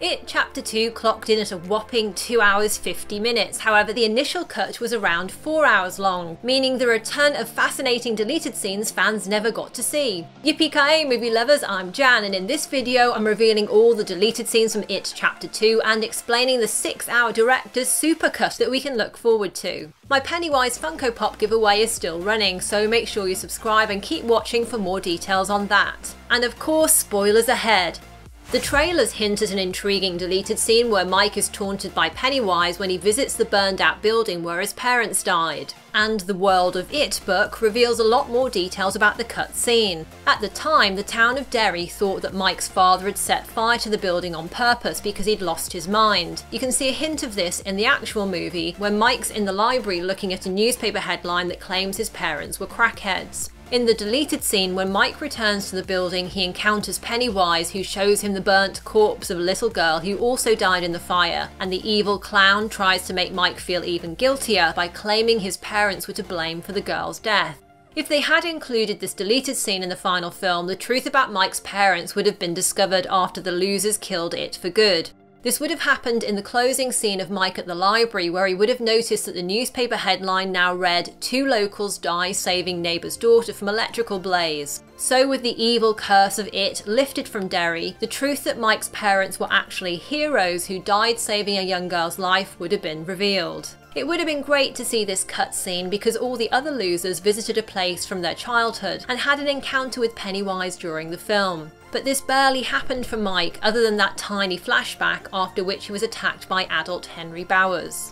It Chapter 2 clocked in at a whopping 2 hours 50 minutes, however the initial cut was around 4 hours long, meaning there are a ton of fascinating deleted scenes fans never got to see. Yippee-ki-yay movie lovers, I'm Jan, and in this video I'm revealing all the deleted scenes from It Chapter 2 and explaining the 6-hour director's supercut that we can look forward to. My Pennywise Funko Pop giveaway is still running, so make sure you subscribe and keep watching for more details on that. And of course, spoilers ahead! The trailers hint at an intriguing deleted scene where Mike is taunted by Pennywise when he visits the burned-out building where his parents died. And the World of It book reveals a lot more details about the cut scene. At the time, the town of Derry thought that Mike's father had set fire to the building on purpose because he'd lost his mind. You can see a hint of this in the actual movie, where Mike's in the library looking at a newspaper headline that claims his parents were crackheads. In the deleted scene, when Mike returns to the building, he encounters Pennywise, who shows him the burnt corpse of a little girl who also died in the fire, and the evil clown tries to make Mike feel even guiltier by claiming his parents were to blame for the girl's death. If they had included this deleted scene in the final film, the truth about Mike's parents would have been discovered after the Losers killed it for good. This would have happened in the closing scene of Mike at the library, where he would have noticed that the newspaper headline now read, "Two locals die saving neighbour's daughter from electrical blaze." So with the evil curse of it lifted from Derry, the truth that Mike's parents were actually heroes who died saving a young girl's life would have been revealed. It would have been great to see this cutscene because all the other losers visited a place from their childhood and had an encounter with Pennywise during the film. But this barely happened for Mike, other than that tiny flashback, after which he was attacked by adult Henry Bowers.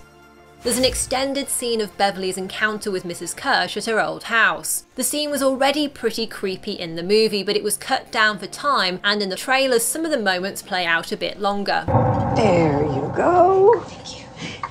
There's an extended scene of Beverly's encounter with Mrs. Kersh at her old house. The scene was already pretty creepy in the movie, but it was cut down for time, and in the trailers some of the moments play out a bit longer. There you go. Thank you.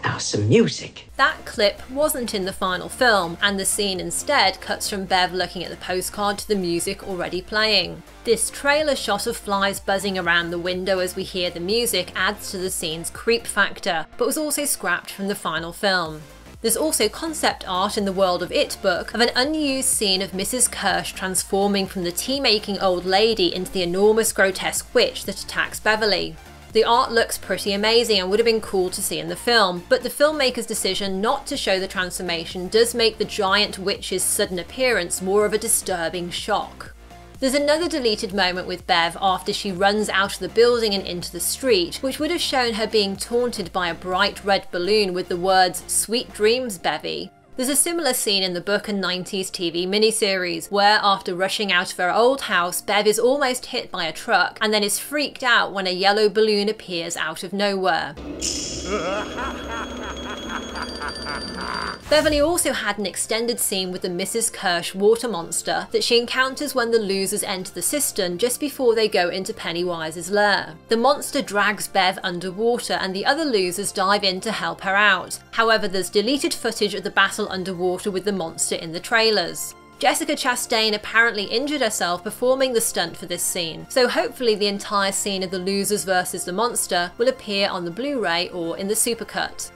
Now some music. That clip wasn't in the final film, and the scene instead cuts from Bev looking at the postcard to the music already playing. This trailer shot of flies buzzing around the window as we hear the music adds to the scene's creep factor, but was also scrapped from the final film. There's also concept art in the World of It book of an unused scene of Mrs. Kersh transforming from the tea-making old lady into the enormous grotesque witch that attacks Beverly. The art looks pretty amazing and would have been cool to see in the film, but the filmmaker's decision not to show the transformation does make the giant witch's sudden appearance more of a disturbing shock. There's another deleted moment with Bev after she runs out of the building and into the street, which would have shown her being taunted by a bright red balloon with the words, "Sweet dreams, Bevy." There's a similar scene in the book and 90s TV miniseries, where after rushing out of her old house, Bev is almost hit by a truck and then is freaked out when a yellow balloon appears out of nowhere. Beverly also had an extended scene with the Mrs. Kersh water monster that she encounters when the losers enter the cistern just before they go into Pennywise's lair. The monster drags Bev underwater and the other losers dive in to help her out. However, there's deleted footage of the battle underwater with the monster in the trailers. Jessica Chastain apparently injured herself performing the stunt for this scene, so hopefully the entire scene of the losers versus the monster will appear on the Blu-ray or in the supercut.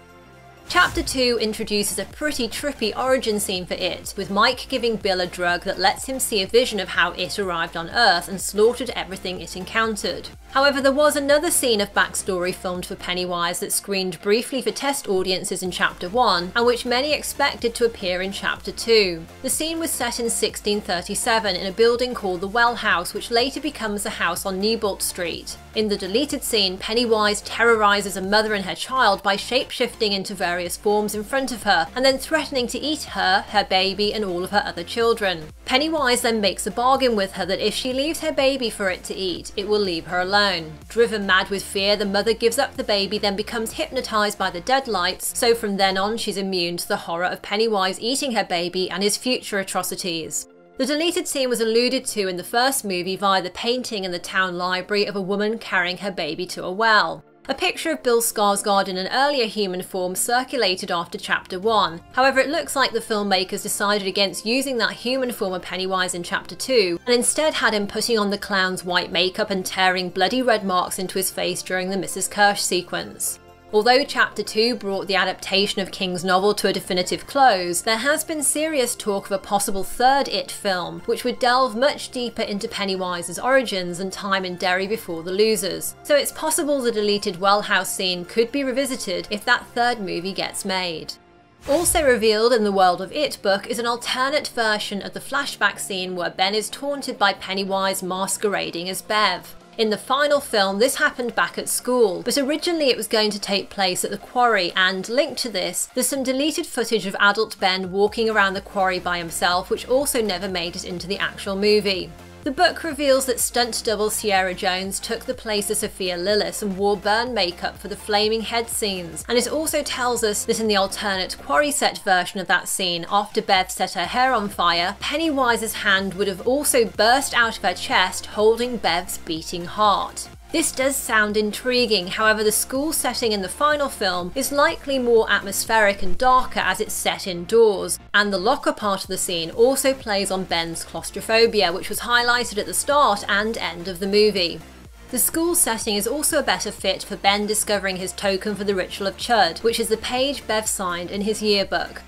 Chapter 2 introduces a pretty trippy origin scene for It, with Mike giving Bill a drug that lets him see a vision of how It arrived on Earth and slaughtered everything it encountered. However, there was another scene of backstory filmed for Pennywise that screened briefly for test audiences in Chapter 1, and which many expected to appear in Chapter 2. The scene was set in 1637 in a building called the Well House, which later becomes the house on Neibolt Street. In the deleted scene, Pennywise terrorizes a mother and her child by shape-shifting into various forms in front of her, and then threatening to eat her, her baby, and all of her other children. Pennywise then makes a bargain with her that if she leaves her baby for it to eat, it will leave her alone. Driven mad with fear, the mother gives up the baby, then becomes hypnotized by the deadlights, so from then on she's immune to the horror of Pennywise eating her baby and his future atrocities. The deleted scene was alluded to in the first movie via the painting in the town library of a woman carrying her baby to a well. A picture of Bill Skarsgård in an earlier human form circulated after Chapter 1, however it looks like the filmmakers decided against using that human form of Pennywise in Chapter 2, and instead had him putting on the clown's white makeup and tearing bloody red marks into his face during the Mrs. Kersh sequence. Although Chapter 2 brought the adaptation of King's novel to a definitive close, there has been serious talk of a possible third It film, which would delve much deeper into Pennywise's origins and time in Derry before the Losers, so it's possible the deleted Well House scene could be revisited if that third movie gets made. Also revealed in the World of It book is an alternate version of the flashback scene where Ben is taunted by Pennywise masquerading as Bev. In the final film, this happened back at school, but originally it was going to take place at the quarry, and linked to this, there's some deleted footage of adult Ben walking around the quarry by himself, which also never made it into the actual movie. The book reveals that stunt double Sierra Jones took the place of Sophia Lillis and wore burn makeup for the flaming head scenes, and it also tells us that in the alternate quarry set version of that scene, after Bev set her hair on fire, Pennywise's hand would have also burst out of her chest, holding Bev's beating heart. This does sound intriguing, however the school setting in the final film is likely more atmospheric and darker as it's set indoors, and the locker part of the scene also plays on Ben's claustrophobia, which was highlighted at the start and end of the movie. The school setting is also a better fit for Ben discovering his token for the Ritual of Chud, which is the page Bev signed in his yearbook.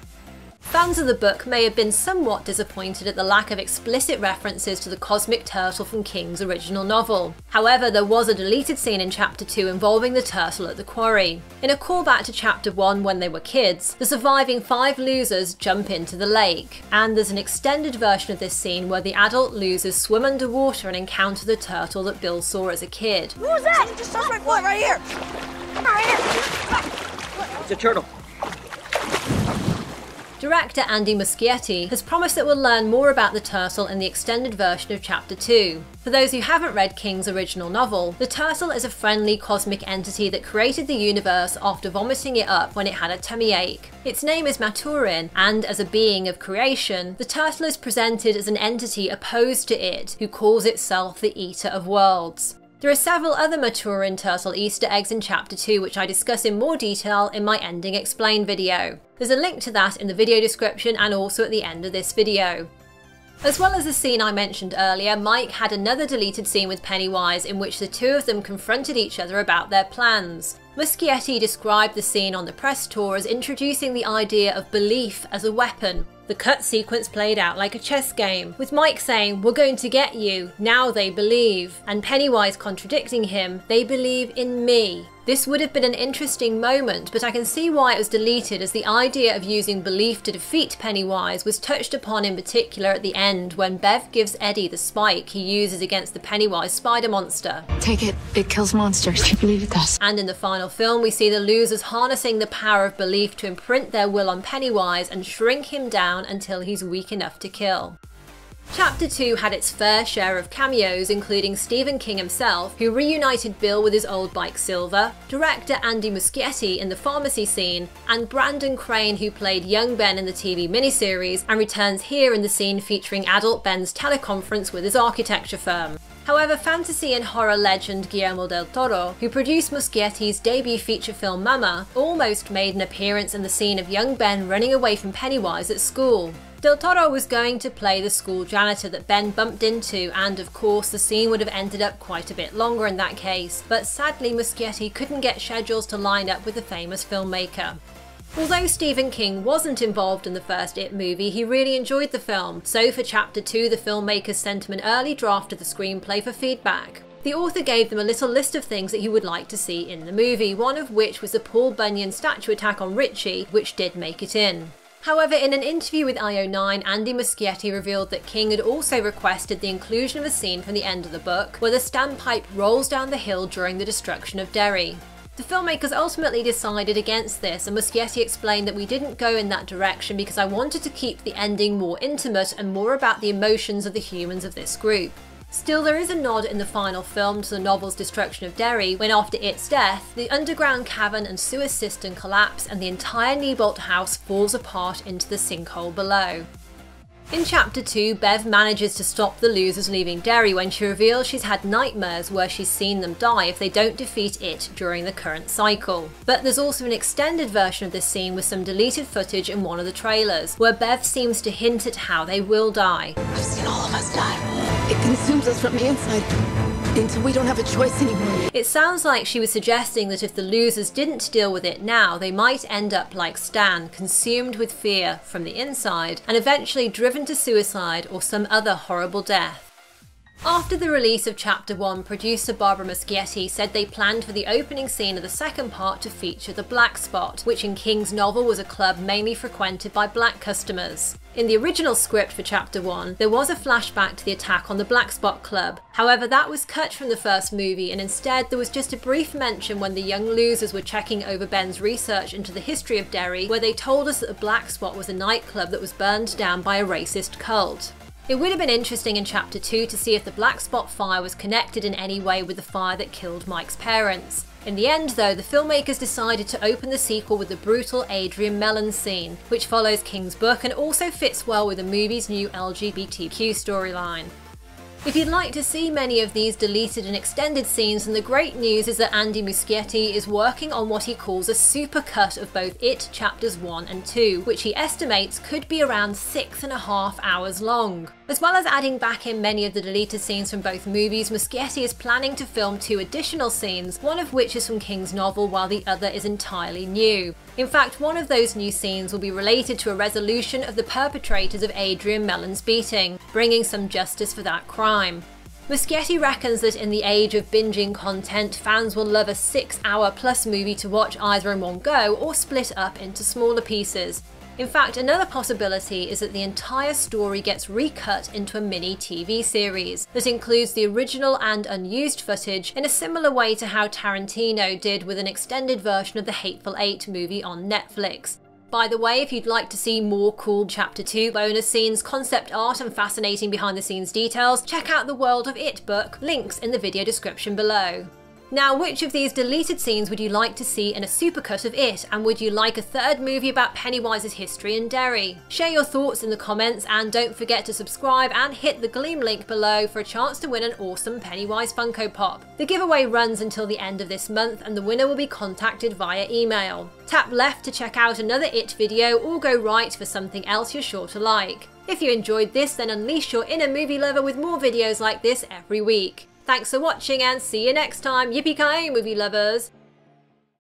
Fans of the book may have been somewhat disappointed at the lack of explicit references to the cosmic turtle from King's original novel. However, there was a deleted scene in Chapter 2 involving the turtle at the quarry. In a callback to Chapter 1 when they were kids, the surviving 5 losers jump into the lake, and there's an extended version of this scene where the adult losers swim underwater and encounter the turtle that Bill saw as a kid. Who's that? Just what? Right here! Right here! It's a turtle. Director Andy Muschietti has promised that we'll learn more about the turtle in the extended version of Chapter 2. For those who haven't read King's original novel, the turtle is a friendly cosmic entity that created the universe after vomiting it up when it had a tummy ache. Its name is Maturin, and as a being of creation, the turtle is presented as an entity opposed to it, who calls itself the Eater of Worlds. There are several other Maturin turtle Easter eggs in Chapter 2, which I discuss in more detail in my Ending Explained video. There's a link to that in the video description and also at the end of this video. As well as the scene I mentioned earlier, Mike had another deleted scene with Pennywise in which the two of them confronted each other about their plans. Muschietti described the scene on the press tour as introducing the idea of belief as a weapon. The cut sequence played out like a chess game, with Mike saying, "We're going to get you, now they believe," and Pennywise contradicting him, "They believe in me." This would have been an interesting moment, but I can see why it was deleted, as the idea of using belief to defeat Pennywise was touched upon in particular at the end when Bev gives Eddie the spike he uses against the Pennywise spider monster. Take it, it kills monsters, I believe it does. And in the final film we see the losers harnessing the power of belief to imprint their will on Pennywise and shrink him down until he's weak enough to kill. Chapter 2 had its fair share of cameos, including Stephen King himself, who reunited Bill with his old bike Silver, director Andy Muschietti in the pharmacy scene, and Brandon Crane, who played young Ben in the TV miniseries and returns here in the scene featuring adult Ben's teleconference with his architecture firm. However, fantasy and horror legend Guillermo del Toro, who produced Muschietti's debut feature film Mama, almost made an appearance in the scene of young Ben running away from Pennywise at school. Del Toro was going to play the school janitor that Ben bumped into, and of course the scene would have ended up quite a bit longer in that case, but sadly Muschietti couldn't get schedules to line up with the famous filmmaker. Although Stephen King wasn't involved in the first It movie, he really enjoyed the film, so for Chapter 2 the filmmakers sent him an early draft of the screenplay for feedback. The author gave them a little list of things that he would like to see in the movie, one of which was the Paul Bunyan statue attack on Ritchie, which did make it in. However, in an interview with IO9, Andy Muschietti revealed that King had also requested the inclusion of a scene from the end of the book, where the standpipe rolls down the hill during the destruction of Derry. The filmmakers ultimately decided against this, and Muschietti explained that we didn't go in that direction because I wanted to keep the ending more intimate and more about the emotions of the humans of this group. Still, there is a nod in the final film to the novel's destruction of Derry, when after its death, the underground cavern and sewer system collapse and the entire Neibolt house falls apart into the sinkhole below. In Chapter 2, Bev manages to stop the losers leaving Derry when she reveals she's had nightmares where she's seen them die if they don't defeat it during the current cycle. But there's also an extended version of this scene with some deleted footage in one of the trailers, where Bev seems to hint at how they will die. I've seen all of us die. It consumes us from the inside. until we don't have a choice anymore. It sounds like she was suggesting that if the losers didn't deal with it now, they might end up like Stan, consumed with fear from the inside, and eventually driven to suicide or some other horrible death. After the release of Chapter 1, producer Barbara Muschietti said they planned for the opening scene of the second part to feature the Black Spot, which in King's novel was a club mainly frequented by black customers. In the original script for Chapter 1, there was a flashback to the attack on the Black Spot Club. However, that was cut from the first movie, and instead there was just a brief mention when the young losers were checking over Ben's research into the history of Derry, where they told us that the Black Spot was a nightclub that was burned down by a racist cult. It would have been interesting in Chapter 2 to see if the Black Spot fire was connected in any way with the fire that killed Mike's parents. In the end though, the filmmakers decided to open the sequel with the brutal Adrian Mellon scene, which follows King's book and also fits well with the movie's new LGBTQ storyline. If you'd like to see many of these deleted and extended scenes, then the great news is that Andy Muschietti is working on what he calls a supercut of both It Chapters 1 and 2, which he estimates could be around 6.5 hours long. As well as adding back in many of the deleted scenes from both movies, Muschietti is planning to film 2 additional scenes, one of which is from King's novel while the other is entirely new. In fact, one of those new scenes will be related to a resolution of the perpetrators of Adrian Mellon's beating, bringing some justice for that crime. Muschietti reckons that in the age of binging content, fans will love a 6-hour-plus movie to watch either in one go or split up into smaller pieces. In fact, another possibility is that the entire story gets recut into a mini TV series that includes the original and unused footage in a similar way to how Tarantino did with an extended version of the Hateful Eight movie on Netflix. By the way, if you'd like to see more cool Chapter 2 bonus scenes, concept art and fascinating behind the scenes details, check out the World of It book, links in the video description below. Now, which of these deleted scenes would you like to see in a supercut of It, and would you like a third movie about Pennywise's history in Derry? Share your thoughts in the comments, and don't forget to subscribe and hit the Gleam link below for a chance to win an awesome Pennywise Funko Pop. The giveaway runs until the end of this month, and the winner will be contacted via email. Tap left to check out another It video, or go right for something else you're sure to like. If you enjoyed this, then unleash your inner movie lover with more videos like this every week. Thanks for watching and see you next time. Yippee-ki-yay, movie lovers!